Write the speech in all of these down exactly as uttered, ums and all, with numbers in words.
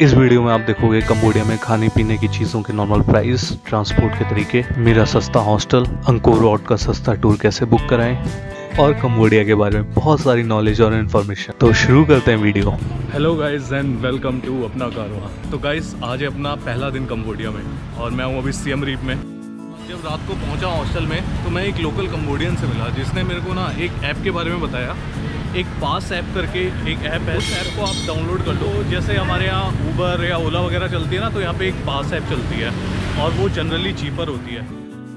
इस वीडियो में आप देखोगे कंबोडिया में खाने पीने की चीज़ों के नॉर्मल प्राइस, ट्रांसपोर्ट के तरीके, मेरा सस्ता हॉस्टल, अंकोर वाट का सस्ता टूर कैसे बुक कराएं और कंबोडिया के बारे में बहुत सारी नॉलेज और इन्फॉर्मेशन। तो शुरू करते हैं video. Hello guys and welcome to अपना कारवां। तो गाइस आज है अपना पहला दिन कंबोडिया में और मैं हूँ अभी सियम रीप में। जब रात को पहुँचा हॉस्टल में तो मैं एक लोकल कंबोडियन से मिला जिसने मेरे को ना एक ऐप के बारे में बताया। एक पास ऐप करके एक ऐप है, उस ऐप को आप डाउनलोड कर लो। जैसे हमारे यहाँ ऊबर या ओला वगैरह चलती है ना, तो यहाँ पे एक पास ऐप चलती है और वो जनरली चीपर होती है।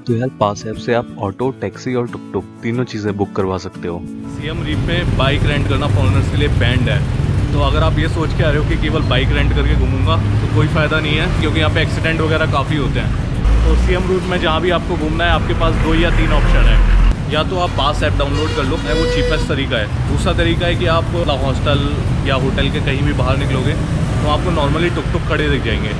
तो यार पास ऐप से आप ऑटो, टैक्सी और टुक टुक तीनों चीज़ें बुक करवा सकते हो। सीएम रीप में बाइक रेंट करना फॉरनर्स के लिए बैंड है। तो अगर आप ये सोच के आ रहे हो कि केवल बाइक रेंट करके घूमूंगा तो कोई फ़ायदा नहीं है, क्योंकि यहाँ पे एक्सीडेंट वगैरह काफ़ी होते हैं। तो सीएम रीप में जहाँ भी आपको घूमना है आपके पास दो या तीन ऑप्शन है। या तो आप पास ऐप डाउनलोड कर लो, वो चीपेस्ट तरीका है। दूसरा तरीका है कि आप हॉस्टल या होटल के कहीं भी बाहर निकलोगे तो आपको नॉर्मली टुक टुक खड़े दिख जाएंगे,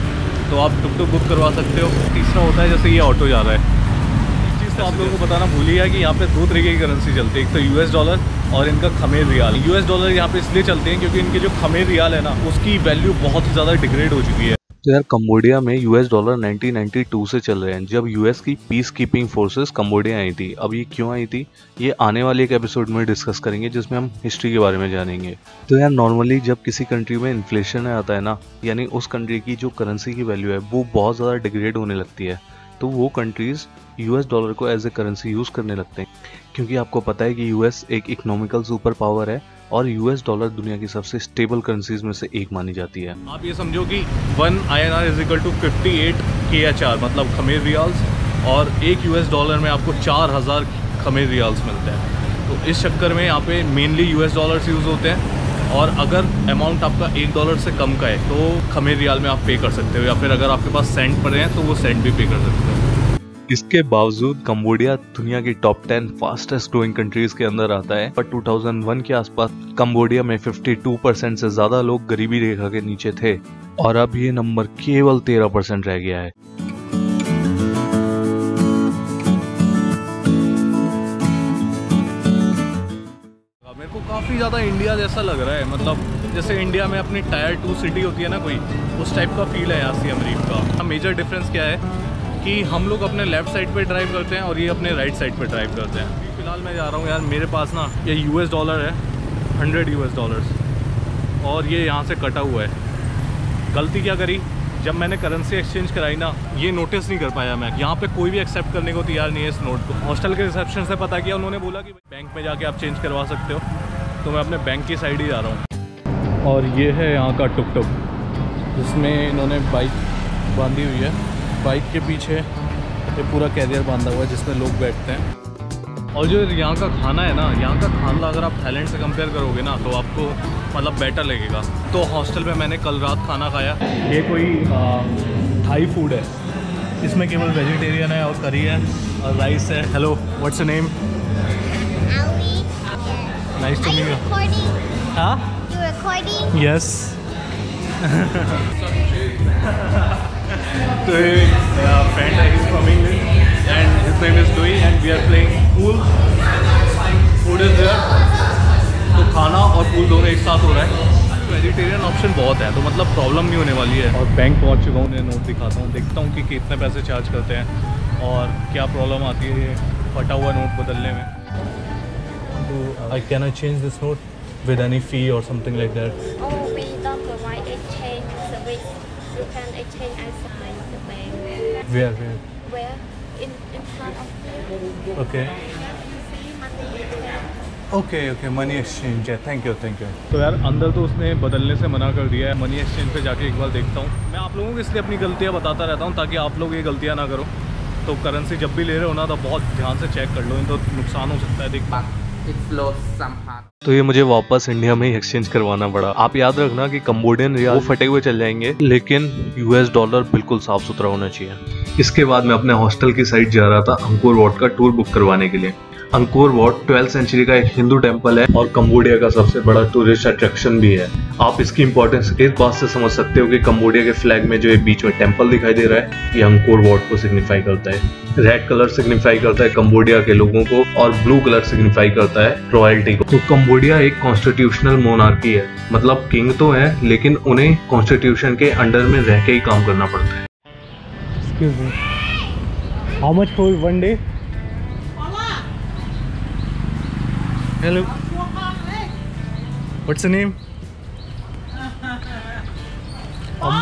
तो आप टुक टुक बुक करवा सकते हो। तीसरा होता है जैसे ये ऑटो जा रहा है। एक चीज़ तो आप लोगों को बताना भूल ही है कि यहाँ पे दो तरीके की करेंसी चलती है, एक तो यूएस डॉलर और इनका खमेर रियाल। यूएस डॉलर यहाँ पे इसलिए चलते हैं क्योंकि इनके जो खमेर रियाल है ना, उसकी वैल्यू बहुत ही ज़्यादा डिग्रेड हो चुकी है। तो यार कंबोडिया में US dollar nineteen ninety two से चल रहे हैं, जब यूएस की पीस कीपिंग फोर्सेस कंबोडिया आई थी। अब ये क्यों आई थी ये आने वाले एक एपिसोड में डिस्कस करेंगे जिसमें हम हिस्ट्री के बारे में जानेंगे। तो यार नॉर्मली जब किसी कंट्री में इन्फ्लेशन आता है ना, यानी उस कंट्री की जो करेंसी की वैल्यू है वो बहुत ज़्यादा डिग्रेड होने लगती है, तो वो कंट्रीज़ यूएस डॉलर को एज ए करेंसी यूज़ करने लगते हैं। क्योंकि आपको पता है कि यूएस एक इकोनॉमिकल सुपर पावर है और यूएस डॉलर दुनिया की सबसे स्टेबल करेंसीज में से एक मानी जाती है। आप ये समझो कि one INR is equal to अट्ठावन के एच आर, मतलब खमेर रियाल्स, और एक यूएस डॉलर में आपको चार हज़ार खमेर रियाल्स मिलते हैं। तो इस चक्कर में यहाँ पे मेनली यूएस डॉलर्स यूज़ होते हैं, और अगर अमाउंट आपका एक डॉलर से कम का है तो खमेर रियाल में आप पे कर सकते हो, या फिर अगर आपके पास सेंट पड़े हैं तो वो सेंट भी पे कर सकते हो। इसके बावजूद कंबोडिया दुनिया की top ten fastest growing countries के अंदर आता है। पर टू थाउज़ेंड वन के आसपास कंबोडिया में बावन परसेंट से ज्यादा लोग गरीबी रेखा के नीचे थे और अब ये नंबर केवल तेरह परसेंट रह गया है। मेरे को काफी ज्यादा इंडिया जैसा लग रहा है, मतलब जैसे इंडिया में अपनी टायर टू सिटी होती है ना कोई, उस टाइप का फील है यहाँ सियम रीप का। मेजर डिफरेंस क्या है कि हम लोग अपने लेफ़्ट साइड पे ड्राइव करते हैं और ये अपने राइट साइड पे ड्राइव करते हैं। अभी फिलहाल मैं जा रहा हूँ यार, मेरे पास ना ये यूएस डॉलर है हंड्रेड यूएस डॉलर्स, और ये यहाँ से कटा हुआ है। गलती क्या करी, जब मैंने करेंसी एक्सचेंज कराई ना, ये नोटिस नहीं कर पाया मैं। यहाँ पे कोई भी एक्सेप्ट करने को तैयार नहीं है इस नोट को। हॉस्टल के रिसेप्शन से पता किया, उन्होंने बोला कि बैंक में जाके आप चेंज करवा सकते हो, तो मैं अपने बैंक की साइड ही जा रहा हूँ। और ये है यहाँ का टुक टुक जिसमें इन्होंने बाइक बांधी हुई है। बाइक के पीछे ये पूरा कैरियर बांधा हुआ है जिसमें लोग बैठते हैं। और जो यहाँ का खाना है ना, यहाँ का खाना अगर आप थाईलैंड से कंपेयर करोगे ना तो आपको मतलब बेटर लगेगा। तो हॉस्टल में मैंने कल रात खाना खाया, ये कोई थाई फूड है, इसमें केवल वेजिटेरियन है और करी है और राइस है। Hello, what's your name? Nice to meet you. हाँ, यस। तो friend is from England and his name is Louis and we are playing pool. Food is there, तो खाना और पूल दोनों एक साथ हो रहा है। वेजिटेरियन ऑप्शन बहुत है, तो मतलब प्रॉब्लम नहीं होने वाली है। और बैंक पहुंच चुका हूँ, उन्हें नोट दिखाता हूँ, देखता हूँ कि कितने पैसे चार्ज करते हैं और क्या प्रॉब्लम आती है फटा हुआ नोट बदलने में। तो I can I change this note with any fee और something like that? Can exchange outside the bank. Where? Where? Where? In in front of the. Okay. Okay, okay. Money exchange. Yeah. Thank you, thank you. तो यार अंदर तो उसने बदलने से मना कर दिया है। मनी एक्सचेंज पे जाके एक बार देखता हूँ। मैं आप लोगों को इसलिए अपनी गलतियाँ बताता रहता हूँ ताकि आप लोग ये गलतियाँ ना करो। तो करेंसी जब भी ले रहे हो ना तो बहुत ध्यान से चेक कर लो, नहीं तो नुकसान हो सकता है। देख पा तो ये मुझे वापस इंडिया में ही एक्सचेंज करवाना पड़ा। आप याद रखना कि कंबोडियन रियाल वो फटे हुए चल जाएंगे, लेकिन यूएस डॉलर बिल्कुल साफ सुथरा होना चाहिए। इसके बाद मैं अपने हॉस्टल की साइड जा रहा था अंकोर वाट का टूर बुक करवाने के लिए। अंकोर वॉट ट्वेल्थ सेंचुरी का एक हिंदू टेम्पल है और कम्बोडिया का सबसे बड़ा टूरिस्ट अट्रैक्शन भी है। आप इसकी इंपॉर्टेंस इस बात से समझ सकते हो कि कम्बोडिया के फ्लैग में जो एक बीच में टेम्पल दिखाई दे रहा है, ये अंकोर वॉट को सिग्निफाई करता है। रेड कलर सिग्निफाई करता है कम्बोडिया के लोगों को और ब्लू कलर सिग्निफाई करता है रॉयल्टी को। तो कम्बोडिया एक कॉन्स्टिट्यूशनल मोनार्की है, मतलब किंग तो है लेकिन उन्हें कॉन्स्टिट्यूशन के अंडर में रह के ही काम करना पड़ता है। Excuse me. How much for one day? Hello. What's the name? Um,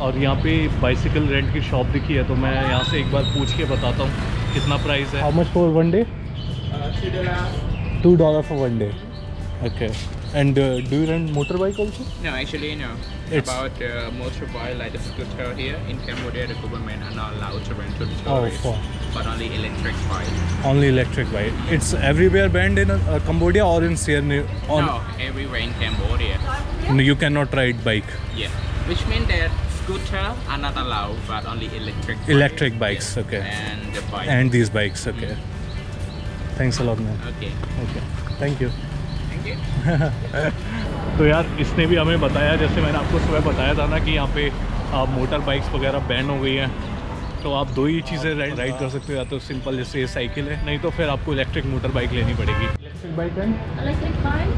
और यहाँ पे बाइसिकल रेंट की शॉप दिखी है, तो मैं यहाँ से एक बार पूछ के बताता हूँ कितना प्राइस है। How much for one day? Two dollar for one day. Okay. And uh, do you rent motorbike also? No, actually no. It's about uh, motorbike like the scooter here in Cambodia, the government are not allowed to rent to the tourists. Oh, but only electric bike. Only electric bike. It's everywhere banned in uh, Cambodia or in Siem Reap? No, everywhere in Cambodia. No, you cannot ride bike. Yeah, which means that scooter are not allowed, but only electric. Bike. Electric bikes, yes. Okay. And the bike. And these bikes, okay. Mm. Thanks a lot, man. Okay. Okay. Thank you. तो यार इसने भी हमें बताया, जैसे मैंने आपको सुबह बताया था ना कि यहाँ पे आप मोटर बाइक्स वगैरह बैन हो गई हैं, तो आप दो ही चीज़ें राइड राइड कर सकते हो, या तो सिंपल जैसे ये साइकिल है, नहीं तो फिर आपको इलेक्ट्रिक मोटर बाइक लेनी पड़ेगी। इलेक्ट्रिक बाइक है electric bike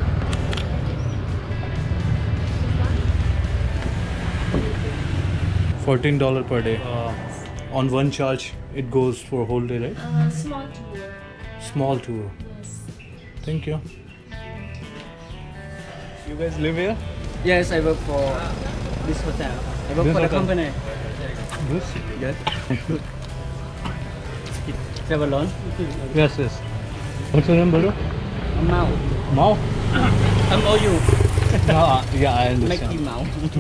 fourteen dollar per day on one charge, it goes for whole day right. Small tour, thank you. You guys live here? Yes, I work for this hotel. I work this for the company. This? Yes. Good. Travel on? Yes, yes. What's your name, brother? Mao. Mao? I'm O U. Ah, yeah, I understand.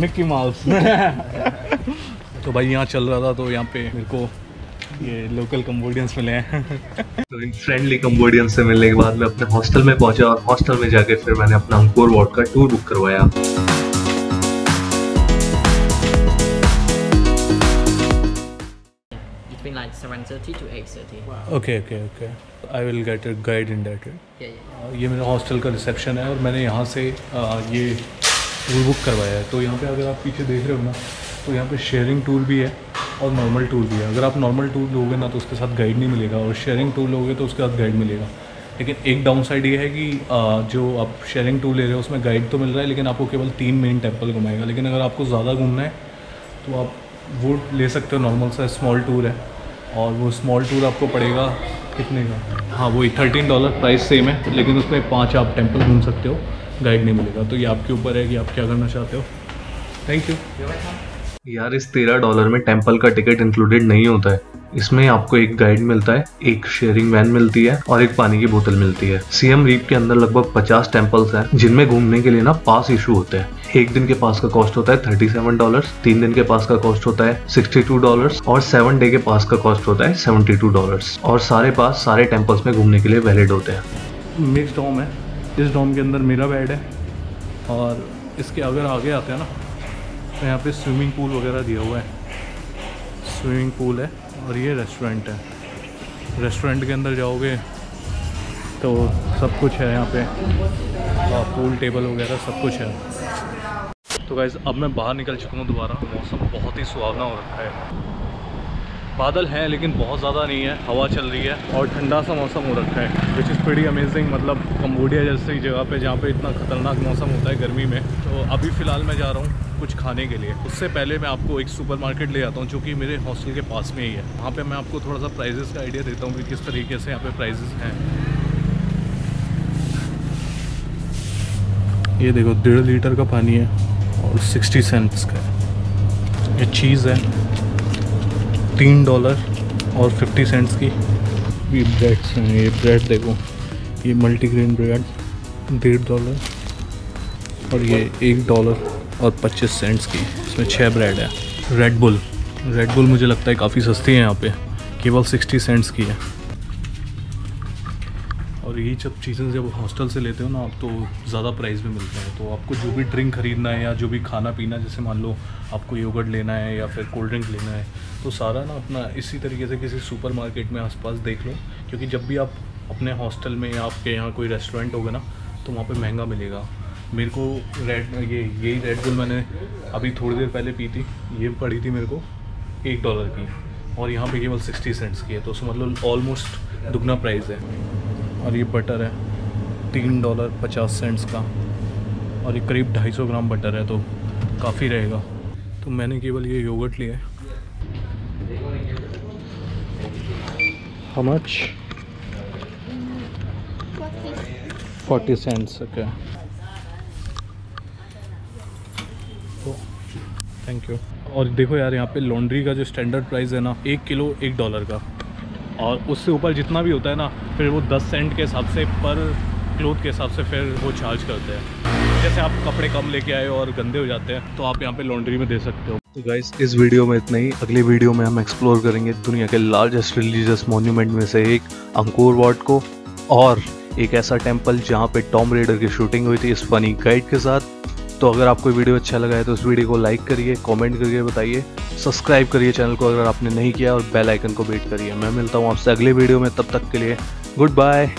Mickey Mouse. Mickey Mouse. तो भाई यहाँ चल रहा था, तो यहाँ पे मेरे को ये लोकल कम्बोडियंस मिले हैं। तो इन फ्रेंडली कम्बोडियंस से मिलने के बाद मैं अपने हॉस्टल में पहुंचा और हॉस्टल में जाके फिर मैंने अपना अंकोर वाट का टूर बुक करवाया। Okay okay okay, I will get a guide in that. ये मेरा हॉस्टल का रिसेप्शन है और मैंने यहाँ से आ, ये टूर बुक करवाया है। तो यहाँ पे अगर आप पीछे देख रहे हो ना, तो यहाँ पे शेयरिंग टूर भी है और नॉर्मल टूर भी है। अगर आप नॉर्मल टूर लोगे ना तो उसके साथ गाइड नहीं मिलेगा, और शेयरिंग टूर लोगे तो उसके साथ गाइड मिलेगा। लेकिन एक डाउन साइड ये है कि जो आप शेयरिंग टूर ले रहे हो उसमें गाइड तो मिल रहा है, लेकिन आपको केवल तीन मेन टेम्पल घुमाएगा। लेकिन अगर आपको ज़्यादा घूमना है तो आप वो ले सकते हो, नॉर्मल सा स्मॉल टूर है, और वो स्मॉल टूर आपको पड़ेगा कितने का? हाँ, वही थर्टीन डॉलर प्राइस सेम है, लेकिन उसमें पाँच आप टेम्पल घूम सकते हो, गाइड नहीं मिलेगा। तो ये आपके ऊपर है कि आप क्या करना चाहते हो। Thank you. यार इस तेरह डॉलर में टेम्पल का टिकट इंक्लूडेड नहीं होता है। इसमें आपको एक गाइड मिलता है, एक शेयरिंग वैन मिलती है और एक पानी की बोतल मिलती है। सियम रीप के अंदर लगभग पचास टेम्पल्स हैं, जिनमें घूमने के लिए ना पास इशू होते हैं। एक दिन के पास का कॉस्ट होता है थर्टी सेवन डॉलर, तीन दिन के पास का कॉस्ट होता है सिक्सटी टू डॉलर, और सेवन डे के पास का कॉस्ट होता है सेवेंटी टू डॉलर। और सारे पास सारे टेम्पल्स में घूमने के लिए वैलिड होते हैं। मिक्स डॉम है, इस डॉम के अंदर मेरा बेड है, और इसके अगर आगे आते हैं ना तो यहाँ पे स्विमिंग पूल वगैरह दिया हुआ है। स्विमिंग पूल है और ये रेस्टोरेंट है। रेस्टोरेंट के अंदर जाओगे तो सब कुछ है यहाँ पे, तो पूल टेबल वगैरह सब कुछ है। तो गाइस अब मैं बाहर निकल चुका हूँ दोबारा। मौसम बहुत ही सुहावना हो रखा है, बादल हैं लेकिन बहुत ज़्यादा नहीं है, हवा चल रही है और ठंडा सा मौसम हो रखा है, विच इज़ प्रीटी अमेजिंग। मतलब कम्बोडिया जैसी जगह पे जहाँ पे इतना खतरनाक मौसम होता है गर्मी में। तो अभी फ़िलहाल मैं जा रहा हूँ कुछ खाने के लिए। उससे पहले मैं आपको एक सुपरमार्केट ले जाता हूँ जो कि मेरे हॉस्टल के पास में ही है। वहाँ पे मैं आपको थोड़ा सा प्राइजेस का आइडिया देता हूँ कि किस तरीके से यहाँ पे प्राइजेस हैं। ये देखो, डेढ़ लीटर का पानी है और सिक्सटी सेंट्स का है। ये चीज़ है तीन डॉलर और फिफ्टी सेंट्स की। ये ब्रेड्स हैं, ये ब्रेड देखो, ये मल्टीग्रेन ब्रेड डेढ़ डॉलर, और ये एक डॉलर और पच्चीस सेंट्स की। इसमें छः ब्रेड है। रेड बुल रेड बुल मुझे लगता है काफ़ी सस्ती है यहाँ पे, केवल सिक्सटी सेंट्स की है। और यही सब चीज़ें जब हॉस्टल से लेते हो ना आप तो ज़्यादा प्राइस में मिलते हैं। तो आपको जो भी ड्रिंक खरीदना है या जो भी खाना पीना, जैसे मान लो आपको योगर्ट लेना है या फिर कोल्ड ड्रिंक लेना है, तो सारा ना अपना इसी तरीके से किसी सुपरमार्केट में आसपास देख लो, क्योंकि जब भी आप अपने हॉस्टल में या आपके यहाँ कोई रेस्टोरेंट होगा ना तो वहाँ पर महंगा मिलेगा। मेरे को रेड ये यही रेड बुल मैंने अभी थोड़ी देर पहले पी थी, ये पड़ी थी मेरे को एक डॉलर की और यहाँ पे केवल सिक्सटी सेंट्स की है, तो उसमें मतलब ऑलमोस्ट दुगना प्राइस है। और ये बटर है तीन डॉलर पचास सेंट्स का और ये करीब ढाई सौ ग्राम बटर है, तो काफ़ी रहेगा। तो मैंने केवल ये योगर्ट लिया है। How much? फोर्टी सेंट्स का। Thank you. और देखो यार, यहाँ पे लॉन्ड्री का जो स्टैंडर्ड प्राइस है ना, एक किलो एक डॉलर का, और उससे ऊपर जितना भी होता है ना फिर वो दस सेंट के हिसाब से पर क्लोथ के हिसाब से फिर वो चार्ज करते हैं। जैसे आप कपड़े कम लेके आए और गंदे हो जाते हैं तो आप यहाँ पे लॉन्ड्री में दे सकते हो। तो गाइस, इस वीडियो में इतना ही। अगले वीडियो में हम एक्सप्लोर करेंगे दुनिया के लार्जेस्ट रिलीजियस मोन्यूमेंट में से एक अंकोर वाट को, और एक ऐसा टेम्पल जहाँ पे टॉम रेडर की शूटिंग हुई थी इस फनी गाइड के साथ। तो अगर आपको वीडियो अच्छा लगा है तो इस वीडियो को लाइक करिए, कमेंट करके बताइए, सब्सक्राइब करिए चैनल को अगर आपने नहीं किया, और बेल आइकन को बेट करिए। मैं मिलता हूँ आपसे अगले वीडियो में, तब तक के लिए गुड बाय।